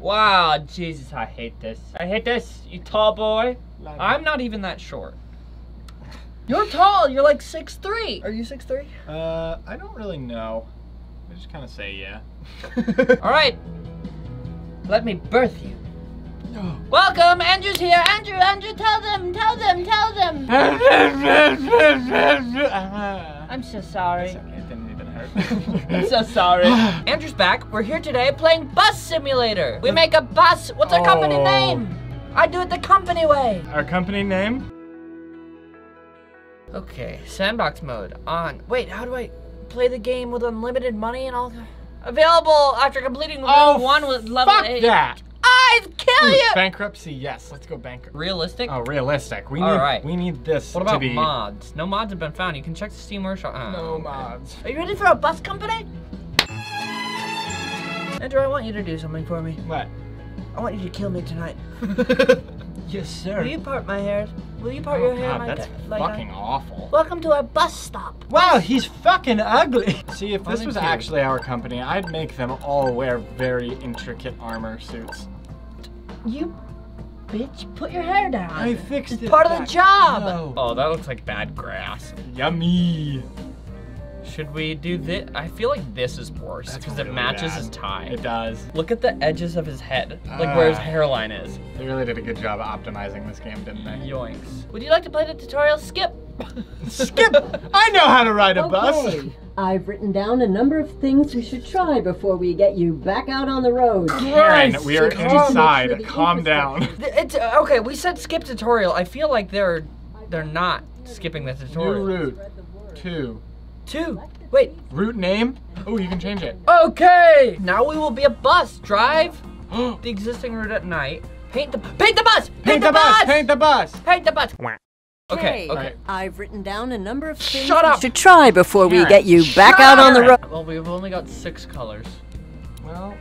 Wow, Jesus, I hate this. I hate this, you tall boy. I'm not even that short. You're tall, you're like 6'3". Are you 6'3"? I don't really know. I just kind of say yeah. All right, let me birth you. Welcome, Andrew's here. Andrew, Andrew, tell them, tell them, tell them. I'm so sorry. It didn't even hurt. I'm so sorry. Andrew's back. We're here today playing Bus Simulator. We make a bus. What's our company name? I do it the company way. Our company name? Okay, sandbox mode on. Wait, how do I play the game with unlimited money and all? Available after completing level 1 with level 8. Fuck that. I'd kill you! Bankruptcy, yes. Let's go bankrupt. Realistic? Oh, realistic. We need this. What about mods? No mods have been found. You can check the Steam workshop. Oh, no mods. Are you ready for a bus company? Andrew, I want you to do something for me. What? I want you to kill me tonight. Yes, sir. Will you part my hair? Will you part your hair? God, that's fucking awful. Welcome to our bus stop. Wow, he's fucking ugly. See, if this was actually our company, I'd make them all wear very intricate armor suits. You bitch, put your hair down. I fixed it. It's part of the job. No. Oh, that looks like bad grass. Yummy. Should we do this? I feel like this is worse because it matches his tie. It does. Look at the edges of his head, like where his hairline is. They really did a good job optimizing this game, didn't they? Yoinks. Would you like to play the tutorial? Skip. Skip. I know how to ride a bus. I've written down a number of things we should try before we get you back out on the road. Karen, we are inside. Calm down. It's okay. We said skip tutorial. I feel like they're not skipping the tutorial. New route. Two. Wait. Route name? Oh, you can change it. Okay. Now we will be a bus. Drive the existing route at night. Paint the bus. Paint the bus. Paint the bus. Paint the bus. Okay. I've written down a number of things to try before we get you back out on the road. Well, we've only got 6 colors. Well,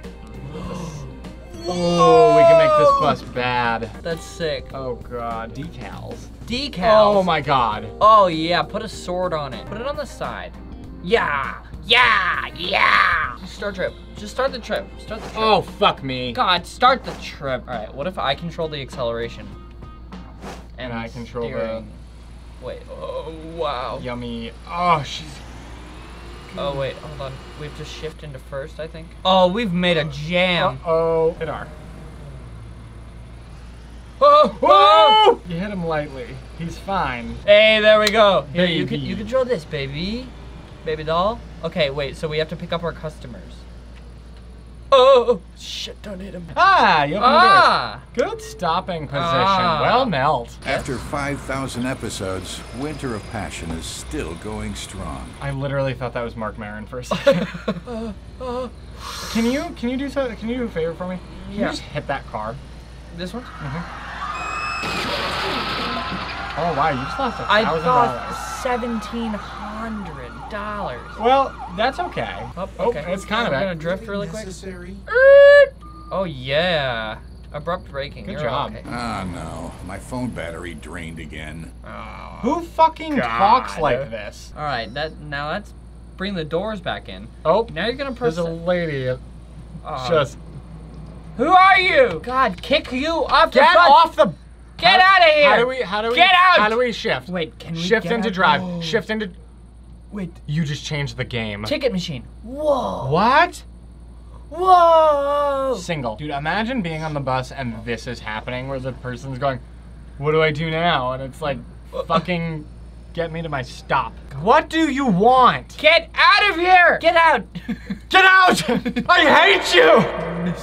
oh, we can make this bus bad. That's sick. Oh god, decals. Oh my god. Oh yeah, put a sword on it. Put it on the side. Yeah. Start trip. Just start the trip. Start the trip. Oh fuck me. God, start the trip. All right, what if I control the acceleration? And I control steering. Wait, oh wow. Yummy. Oh, she's... Oh wait, hold on. We have to shift into first, I think. Oh, we've made a jam. Uh-oh. Hit R. Oh, whoa! You hit him lightly. He's fine. Hey, there we go. Here, you control this, baby. Baby doll. Okay, wait, so we have to pick up our customers. Oh, shit, don't hit him. Ah, you good stopping position. Well knelt. After 5,000 episodes, Winter of Passion is still going strong. I literally thought that was Marc Maron for a second. Can you do something? Can you do a favor for me? Can you just hit that car? This one? Mm-hmm. Oh wow, you just lost $1,000. I lost $1,700. Well, that's okay. Oh, okay. It's kind of gonna drift really quick. Oh yeah, abrupt braking. Good job. Okay. Oh no, my phone battery drained again. Oh, who fucking talks like this? All right, now let's bring the doors back in. Oh, now you're gonna press. There's a lady. Just. Who are you? God, kick you off the bus. Get off the. Get out of here. How do we? Get out. How do we shift? Wait, can we shift into drive? Oh. Shift into. Wait. You just changed the game. Ticket machine. Whoa. What? Whoa. Single. Dude, imagine being on the bus and this is happening where the person's going, what do I do now? And it's like, fucking get me to my stop. What do you want? Get out of here. Get out. Get out. I hate you.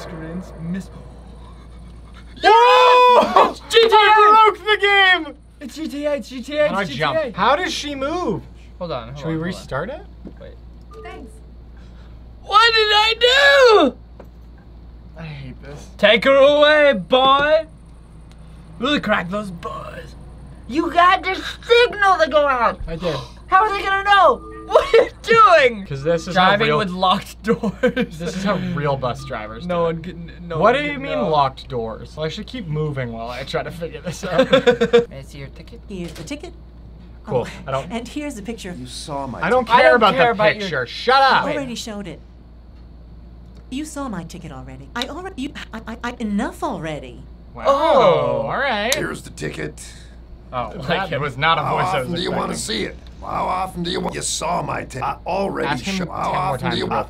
Whoa. It's GTA. I broke the game. It's GTA. It's GTA. How do I jump? How does she move? Hold on. Should we restart it? Wait. Thanks. What did I do? I hate this. Take her away, boy. Really crack those boys. You got the signal to go out. I did. How are they gonna know what you're doing? Because this is driving with locked doors. This is how real bus drivers do. What do you mean locked doors? Well, I should keep moving while I try to figure this out. May I see your ticket? Here's the ticket. Cool. I don't, and here's the picture. You saw my. I don't care about the picture. Shut up. You already showed it. You saw my ticket already. Enough already. Wow. Oh, all right. Here's the ticket. Oh, like it was not a voice. How often do you want to see it? How often do you want? You saw my ticket. I already showed. How often do you want?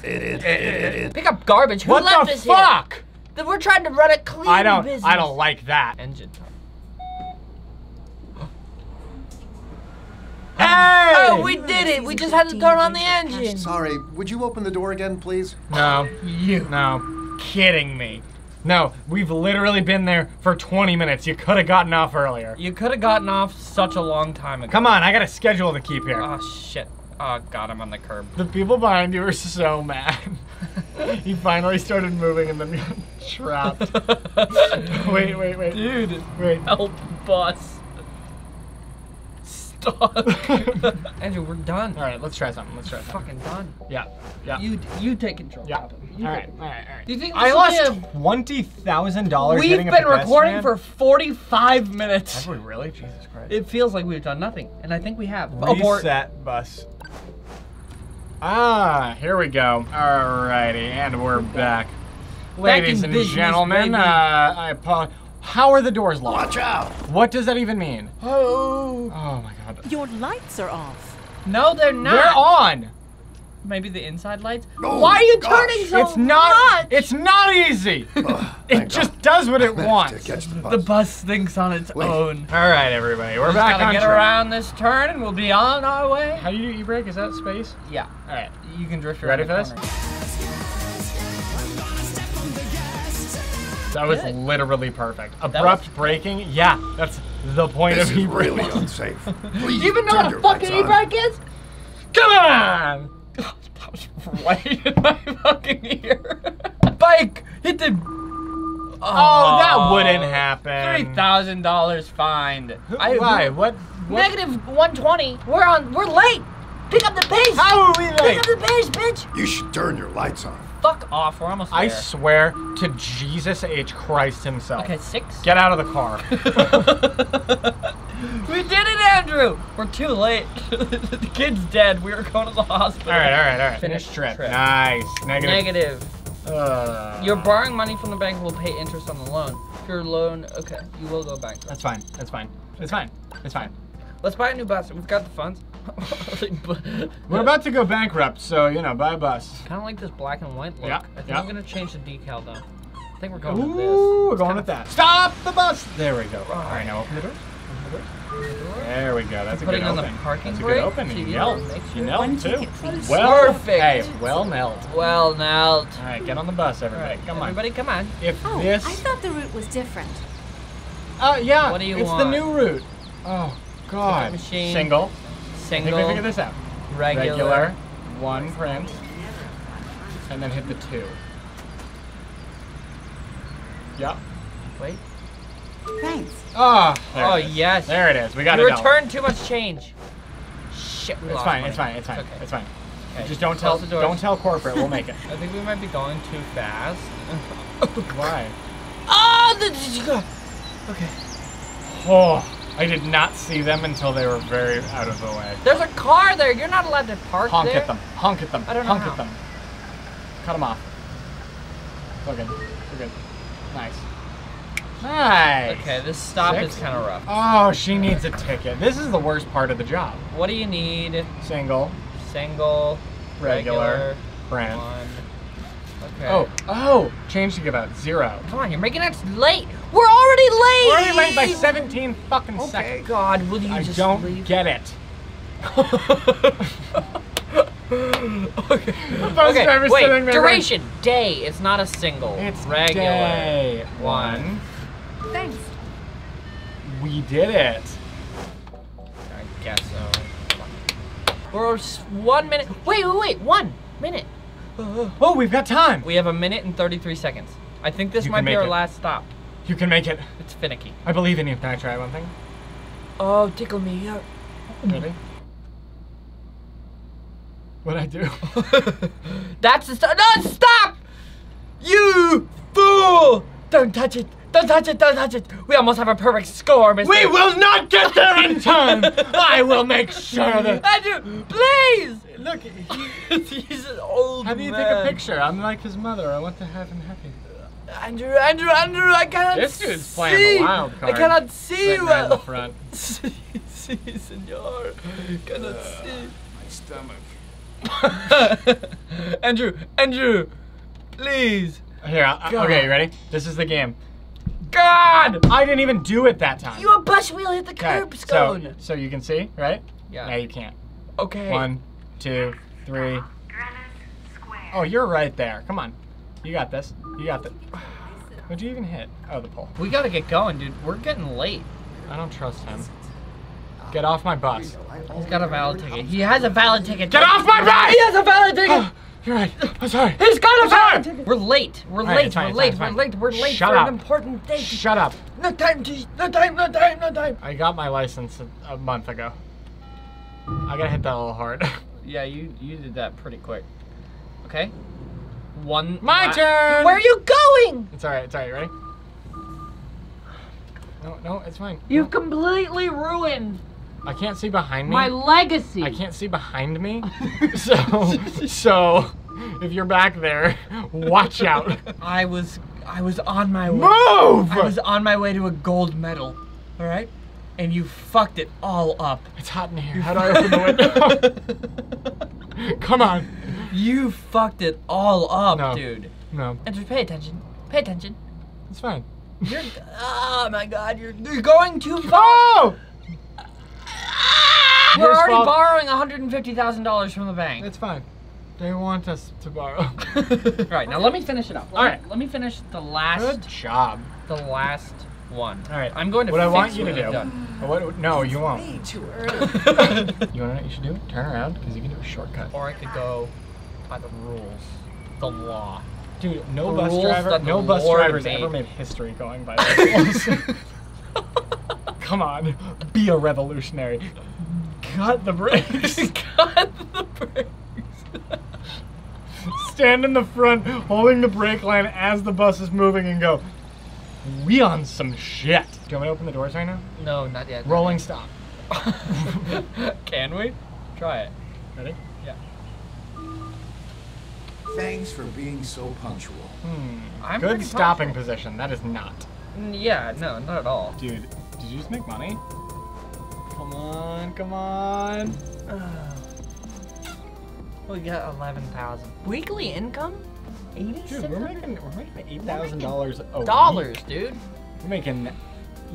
Pick up garbage. Who left this here? What the fuck? Then we're trying to run a clean business. I don't like that. Engine. Hey! Oh, we did it. We just had to turn on the engine. Sorry, would you open the door again, please? No. No. Kidding me. No, we've literally been there for 20 minutes. You could have gotten off earlier. You could have gotten off such a long time ago. Come on, I got a schedule to keep here. Oh, shit. Oh, God, I'm on the curb. The people behind you are so mad. He finally started moving and then we got trapped. Wait. Dude. Wait. Help, boss. Andrew, we're done. All right, let's try something. Fucking done. Yeah. You take control. Yeah. All right. Do you think I lost $20,000? We've been recording for 45 minutes. Have we really? Jesus Christ. It feels like we've done nothing, and I think we have. Reset bus. Ah, here we go. All righty, and we're back. Ladies and gentlemen, I apologize. How are the doors locked? Watch out! What does that even mean? Oh! Oh my God. Your lights are off. No, they're not. They're on. Maybe the inside lights? Oh, why are you turning so much? It's not easy. It just does what it wants. The bus thinks on its own. All right, everybody, we're back on track. Just gotta get around this turn and we'll be on our way. How do you brake? Is that space? Yeah. All right, you can drift around. Ready for this? That was literally perfect. Abrupt braking? Yeah, that's the point of e-braking. This is really unsafe. Please, do you even know what a fucking e-brake is? Come on! God, that was right in my fucking ear. Bike! Hit the... Oh, that wouldn't happen. $3,000 fine. Why? What? -120. We're late! Pick up the pace! How are we late? Pick up the pace, bitch! You should turn your lights on. Fuck off, we're almost there. I swear to Jesus H. Christ himself. Okay, 6. Get out of the car. We did it, Andrew! We're too late. The kid's dead. We were going to the hospital. All right. Finish trip. Nice. Negative. You're borrowing money from the bank. We'll pay interest on the loan. If your loan, okay, you will go bankrupt. That's fine. Let's buy a new bus. We've got the funds. We're about to go bankrupt, so, you know, buy a bus. Kind of like this black and white look. Yeah, I think I'm going to change the decal, though. I think we're going with this. Ooh, we're going with that. Stop the bus! There we go. All right, now open the door. There we go. That's a good open. That's a good open. You knelt. You knelt, too. Well, perfect. Hey, well knelt. Well knelt. All right, get on the bus, everybody. Come on. Everybody, come on. I thought the route was different. Yeah. What do you want? It's the new route. Oh, God. Single. I think we figured this out. Regular. One print. And then hit the 2. Yep. Wait. Thanks. Oh, yes. There it is. We got it. You returned too much change. Shit. It's fine. It's fine. Okay. Just don't tell. Don't tell corporate. We'll make it. I think we might be going too fast. Why? Okay. Oh. I did not see them until they were very out of the way. There's a car there. You're not allowed to park there. Honk at them. I don't know how. Cut them off. We're good. Nice. Okay, this stop is kind of rough. Oh, she needs a ticket. This is the worst part of the job. What do you need? Single. Regular. Brand. Okay. Oh, change to give out 0. Come on, you're making us late. We're already late. We're already late by 17 fucking seconds. Oh God, will you just leave? I don't get it. Okay, wait, duration, day, it's not a single. It's regular. Day 1. Thanks. We did it. I guess so. We're 1 minute, wait, 1 minute. Oh, we've got time. We have 1 minute and 33 seconds. I think this might be our last stop. You can make it. It's finicky. I believe in you. Can I try one thing? Oh, tickle me up. Ready? What'd I do? That's the stop. No, stop! You fool! Don't touch it. We almost have a perfect score, Mr. We will not get there in time. I will make sure that. Andrew, please. Look, he's an old man. How do you take a picture? I'm like his mother. I want to have him happy. Andrew, Andrew, Andrew, I cannot see. This dude's playing a wild card. I cannot see you well. The front. See, see, senor. I cannot see. My stomach. Andrew, Andrew, please. Here, okay, you ready? This is the game. God! I didn't even do it that time. Your bus wheel hit the curb stone. So you can see, right? Yeah. Now you can't. Okay. 1, 2, 3. Oh, you're right there. Come on. You got this. You got the. What'd you even hit? Oh, the pole. We gotta get going, dude. We're getting late. I don't trust him. Get off my bus. He's got a valid ticket. He has a valid ticket. Get off my bus! He has a valid ticket! You're right. I'm sorry. He's got a valid ticket! We're late. We're late. We're late. We're late. We're late for an important date. Shut up. No time, no time, no time, no time. I got my license a month ago. I gotta hit that a little hard. Yeah, you did that pretty quick. Okay. My turn! Where are you going? It's alright, it's alright, ready? No, no, it's fine. You've completely ruined. I can't see behind me. My legacy. I can't see behind me. So if you're back there, watch out. I was on my way. Move! I was on my way to a gold medal. Alright? And you fucked it all up. It's hot in here. How do I open the window? Come on. You fucked it all up, dude. No. And just pay attention. Pay attention. It's fine. You're. Oh my God! You're going too far. Oh! We're already borrowing $150,000 from the bank. It's fine. They want us to borrow. Right now, let me finish it up. Let me finish the last. Good job. The last one. All right. I'm going to. What I want you to do. No, you won't. Way too early. You want to know what you should do? Turn around because you can do a shortcut. Or I could go. By the rules, the law, dude. No bus driver, no bus driver's ever made history going by the rules. Come on, be a revolutionary. Cut the brakes. Cut the brakes. Stand in the front, holding the brake line as the bus is moving, and go. We on some shit. Do you want me to open the doors right now? No, not yet. Rolling stop. Can we? Try it. Ready? Yeah. Thanks for being so punctual. I'm good stopping punctual. Position. That is not. Yeah, no, not at all. Dude, did you just make money? Come on, come on. We got 11,000 weekly income. 86. Dude, we're making $8,000 a week. Dollars, dude. We're making.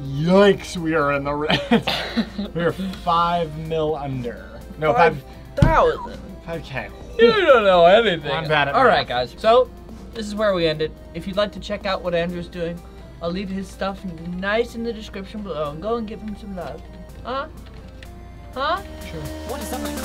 Yikes! We are in the red. We're 5 mil under. No, 5,000. 5K. You don't know anything. I'm bad at all right, guys. So, this is where we ended. If you'd like to check out what Andrew's doing, I'll leave his stuff nice in the description below. And go and give him some love. Huh? Huh? Sure. What is that?